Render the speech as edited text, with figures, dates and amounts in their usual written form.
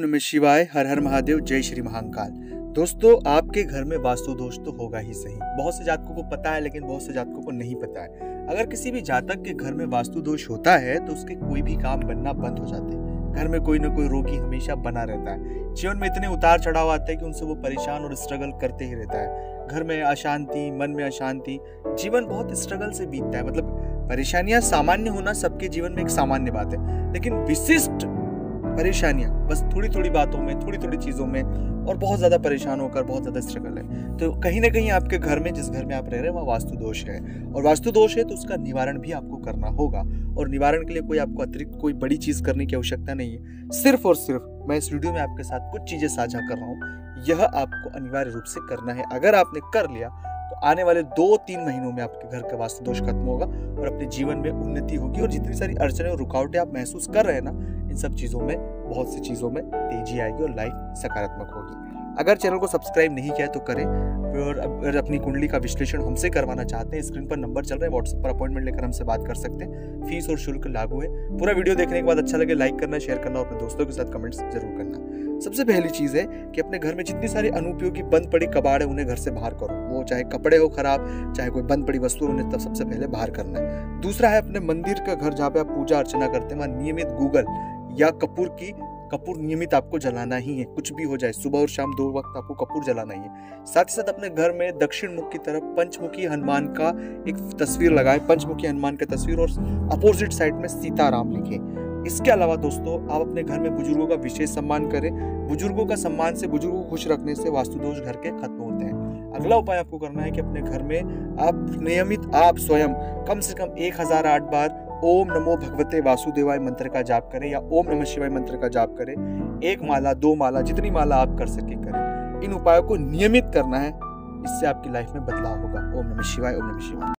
नमः शिवाय, हर हर महादेव, जय श्री महाकाल। दोस्तों, आपके घर में वास्तु दोष तो होगा ही सही। बहुत से जातकों को पता है लेकिन बहुत से जातकों को नहीं पता है। अगर किसी भी जातक के घर में वास्तु दोष होता है तो उसके कोई भी काम बनना बंद हो जाते हैं। घर में कोई ना कोई रोगी हमेशा बना रहता है। जीवन में इतने उतार चढ़ाव आते हैं कि उनसे वो परेशान और स्ट्रगल करते ही रहता है। घर में अशांति, मन में अशांति, जीवन बहुत स्ट्रगल से बीतता है। मतलब परेशानियाँ सामान्य होना सबके जीवन में एक सामान्य बात है, लेकिन विशिष्ट परेशानियाँ बस थोड़ी थोड़ी बातों में, थोड़ी थोड़ी चीज़ों में और बहुत ज़्यादा परेशान होकर बहुत ज़्यादा स्ट्रगल है। तो कहीं ना कहीं आपके घर में, जिस घर में आप रह रहे हैं, वहाँ वास्तु दोष है। और वास्तु दोष है तो उसका निवारण भी आपको करना होगा। और निवारण के लिए कोई आपको अतिरिक्त कोई बड़ी चीज़ करने की आवश्यकता नहीं है। सिर्फ और सिर्फ मैं इस वीडियो में आपके साथ कुछ चीज़ें साझा कर रहा हूँ, यह आपको अनिवार्य रूप से करना है। अगर आपने कर लिया तो आने वाले 2-3 महीनों में आपके घर का वास्तु दोष खत्म होगा और अपने जीवन में उन्नति होगी। और जितनी सारी अड़चने और रुकावटें आप महसूस कर रहे हैं ना, इन सब चीज़ों में, बहुत सी चीज़ों में तेजी आएगी और लाइफ सकारात्मक होगी। अगर चैनल को सब्सक्राइब नहीं किया है तो करें। और अगर अपनी कुंडली का विश्लेषण हमसे करवाना चाहते हैं, स्क्रीन पर नंबर चल रहा है, व्हाट्सएप पर अपॉइंटमेंट लेकर हमसे बात कर सकते हैं। फीस और शुल्क लागू है। पूरा वीडियो देखने के बाद अच्छा लगे लाइक करना, शेयर करना और अपने दोस्तों के साथ कमेंट्स जरूर करना। सबसे पहली चीज़ है कि अपने घर में जितनी सारी अनुपयोगी बंद पड़ी कबाड़ है उन्हें घर से बाहर करो। वो चाहे कपड़े हो खराब, चाहे कोई बंद पड़ी वस्तु, उन्हें तब सबसे पहले बाहर करना है। दूसरा है अपने मंदिर का घर, जहाँ पे आप पूजा अर्चना करते हैं, वहाँ नियमित गूगल या कपूर नियमित आपको जलाना ही है। कुछ भी हो जाए, सुबह और शाम 2 वक्त आपको कपूर जलाना ही है। साथ ही साथ अपने घर में दक्षिण मुख की तरफ पंचमुखी हनुमान का एक तस्वीर लगाएं, पंचमुखी हनुमान का तस्वीर, और अपोजिट साइड में सीताराम लिखें। इसके अलावा दोस्तों, आप अपने घर में बुजुर्गों का विशेष सम्मान करें। बुजुर्गों का सम्मान से, बुजुर्गों को खुश रखने से वास्तु दोष घर के खत्म होते हैं। अगला उपाय आपको करना है कि अपने घर में आप नियमित, आप स्वयं कम से कम 1008 बार ओम नमो भगवते वासुदेवाय मंत्र का जाप करें या ओम नमः शिवाय मंत्र का जाप करें। 1 माला 2 माला, जितनी माला आप कर सके करें। इन उपायों को नियमित करना है, इससे आपकी लाइफ में बदलाव होगा। ओम नमः शिवाय, ओम नमः शिवाय।